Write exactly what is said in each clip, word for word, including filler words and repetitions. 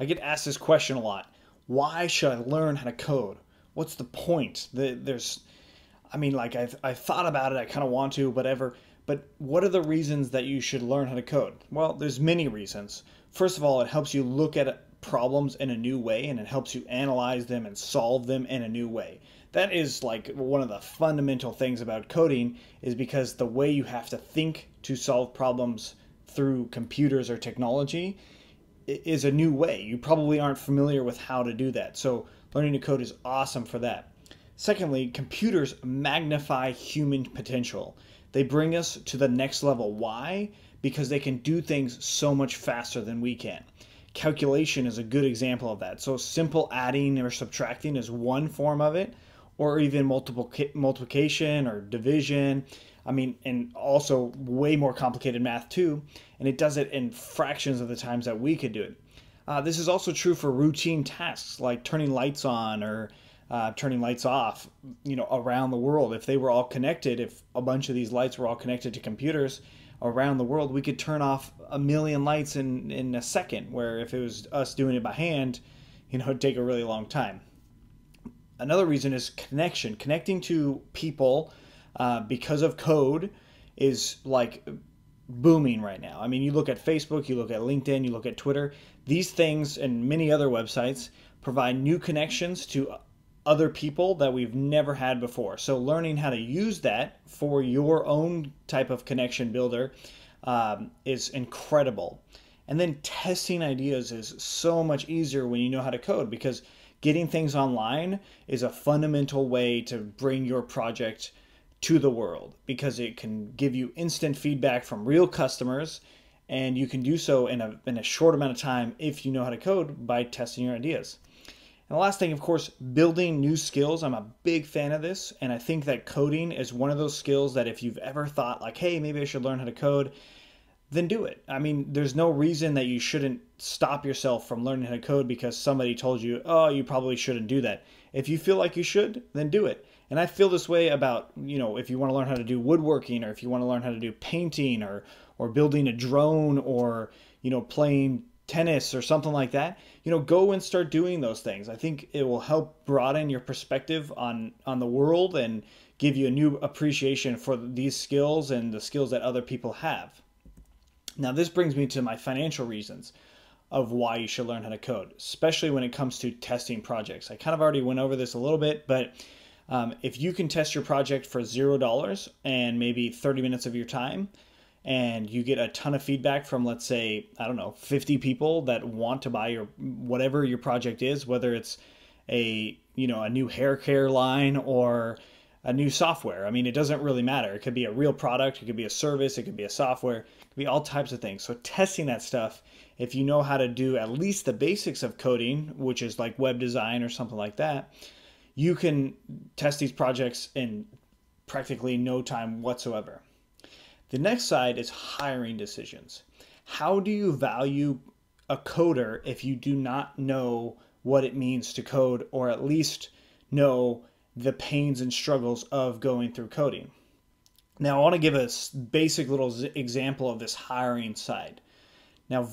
I get asked this question a lot. Why should I learn how to code? What's the point? The, there's, I mean, like I've, I've thought about it. I kind of want to, whatever. But what are the reasons that you should learn how to code? Well, there's many reasons. First of all, it helps you look at problems in a new way, and it helps you analyze them and solve them in a new way. That is like one of the fundamental things about coding, is because the way you have to think to solve problems through computers or technology is a new way. You probably aren't familiar with how to do that. So learning to code is awesome for that. Secondly, computers magnify human potential. They bring us to the next level. Why? Because they can do things so much faster than we can. Calculation is a good example of that. So simple adding or subtracting is one form of it, or even multiple multiplication or division. I mean, and also way more complicated math too, and it does it in fractions of the times that we could do it. Uh, this is also true for routine tasks like turning lights on or uh, turning lights off, you know, around the world. If they were all connected, if a bunch of these lights were all connected to computers around the world, we could turn off a million lights in, in a second, where if it was us doing it by hand, you know, it'd take a really long time. Another reason is connection. Connecting to people Uh, because of code is like booming right now. I mean, you look at Facebook, you look at LinkedIn, you look at Twitter. These things and many other websites provide new connections to other people that we've never had before. So learning how to use that for your own type of connection builder um, is incredible. And then testing ideas is so much easier when you know how to code, because getting things online is a fundamental way to bring your project to the world, because it can give you instant feedback from real customers, and you can do so in a, in a short amount of time if you know how to code by testing your ideas. And the last thing, of course, building new skills. I'm a big fan of this, and I think that coding is one of those skills that if you've ever thought like, hey, maybe I should learn how to code, then do it. I mean, there's no reason that you shouldn't stop yourself from learning how to code because somebody told you, oh, you probably shouldn't do that. If you feel like you should, then do it. And I feel this way about, you know, if you want to learn how to do woodworking, or if you want to learn how to do painting, or or building a drone, or, you know, playing tennis or something like that, you know, go and start doing those things. I think it will help broaden your perspective on, on the world and give you a new appreciation for these skills and the skills that other people have. Now, this brings me to my financial reasons of why you should learn how to code, especially when it comes to testing projects. I kind of already went over this a little bit, but Um, if you can test your project for zero dollars and maybe thirty minutes of your time, and you get a ton of feedback from, let's say, I don't know, fifty people that want to buy your, whatever your project is, whether it's a, you know, a new hair care line or a new software. I mean, it doesn't really matter. It could be a real product. It could be a service. It could be a software. It could be all types of things. So testing that stuff, if you know how to do at least the basics of coding, which is like web design or something like that, you can test these projects in practically no time whatsoever. The next side is hiring decisions. How do you value a coder if you do not know what it means to code, or at least know the pains and struggles of going through coding? Now, I want to give a basic little example of this hiring side. Now,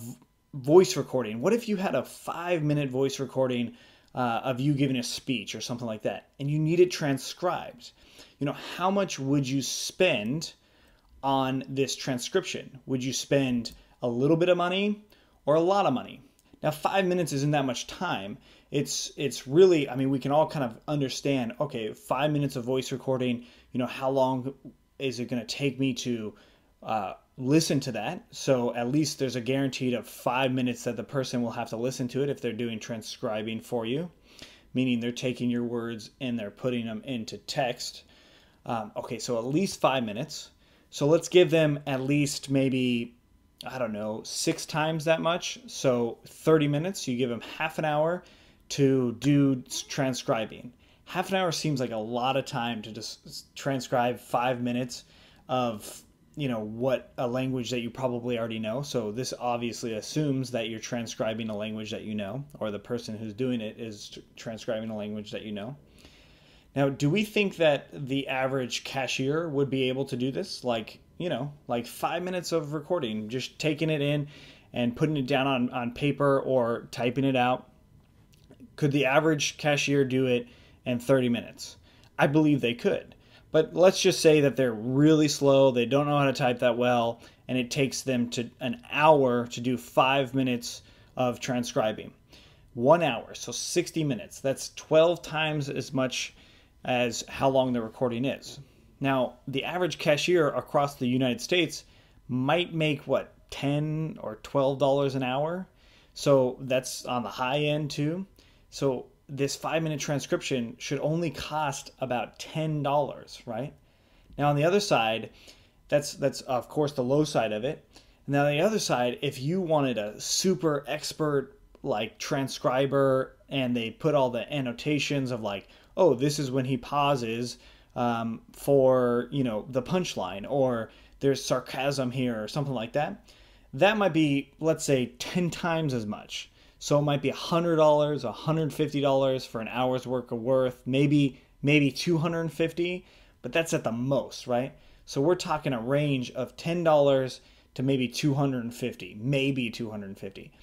voice recording. What if you had a five-minute voice recording Uh, of you giving a speech or something like that, and you need it transcribed? You know, how much would you spend on this transcription? Would you spend a little bit of money or a lot of money? Now, five minutes isn't that much time. It's it's really, I mean, we can all kind of understand, okay, five minutes of voice recording, you know, how long is it going to take me to uh, listen to that? So at least there's a guaranteed of five minutes that the person will have to listen to it if they're doing transcribing for you, meaning they're taking your words and they're putting them into text. Um, okay, so at least five minutes. So let's give them at least maybe, I don't know, six times that much. So thirty minutes, you give them half an hour to do transcribing. Half an hour seems like a lot of time to just transcribe five minutes of, you know, what a language that you probably already know. So this obviously assumes that you're transcribing a language that you know, or the person who's doing it is transcribing a language that you know. Now, do we think that the average cashier would be able to do this? Like, you know, like five minutes of recording, just taking it in and putting it down on, on paper or typing it out? Could the average cashier do it in thirty minutes? I believe they could. But let's just say that they're really slow, they don't know how to type that well, and it takes them to an hour to do five minutes of transcribing. One hour, so sixty minutes. That's twelve times as much as how long the recording is. Now, the average cashier across the United States might make, what, ten or twelve dollars an hour? So that's on the high end too. So this five-minute transcription should only cost about ten dollars, right? Now on the other side, that's, that's of course the low side of it. Now on the other side, if you wanted a super expert like transcriber and they put all the annotations of like, oh, this is when he pauses um, for, you know, the punchline, or there's sarcasm here or something like that, that might be, let's say, ten times as much. So it might be a hundred dollars, a hundred fifty dollars for an hour's work of worth, maybe maybe two hundred fifty, but that's at the most, right? So we're talking a range of ten dollars to maybe two hundred fifty, maybe two hundred fifty.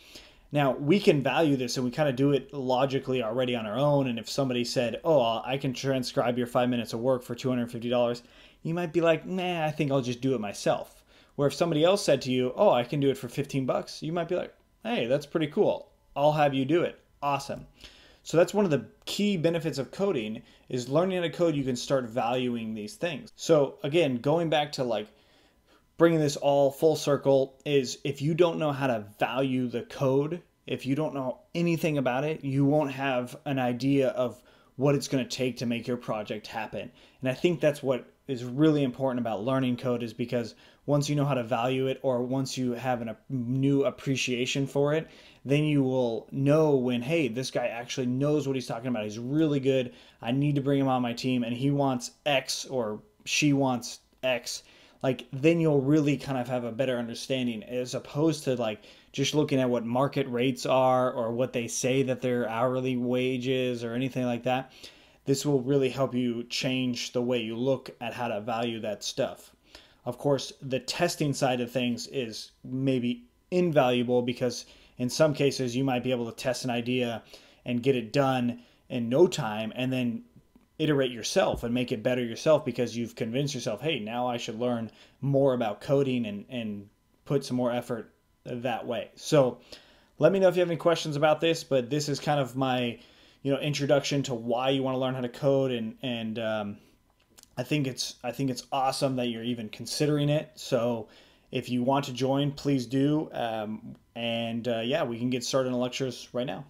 Now we can value this and we kind of do it logically already on our own. And if somebody said, oh, I can transcribe your five minutes of work for two hundred fifty dollars, you might be like, nah, I think I'll just do it myself. Where if somebody else said to you, oh, I can do it for fifteen bucks, you might be like, hey, that's pretty cool. I'll have you do it. Awesome. So that's one of the key benefits of coding, is learning how to code. You can start valuing these things. So again, going back to like bringing this all full circle, is if you don't know how to value the code, if you don't know anything about it, you won't have an idea of what it's going to take to make your project happen. And I think that's what is really important about learning code, is because once you know how to value it, or once you have an, a new appreciation for it, then you will know when, hey, this guy actually knows what he's talking about. He's really good. I need to bring him on my team and he wants X or she wants X. Like, then you'll really kind of have a better understanding, as opposed to like just looking at what market rates are or what they say that their hourly wage is or anything like that. This will really help you change the way you look at how to value that stuff. Of course, the testing side of things is maybe invaluable, because in some cases you might be able to test an idea and get it done in no time, and then iterate yourself and make it better yourself, because you've convinced yourself, hey, now I should learn more about coding and, and put some more effort that way. So let me know if you have any questions about this, but this is kind of my, you know, introduction to why you want to learn how to code. And, and um, I think it's, I think it's awesome that you're even considering it. So if you want to join, please do. Um, and uh, yeah, we can get started on the lectures right now.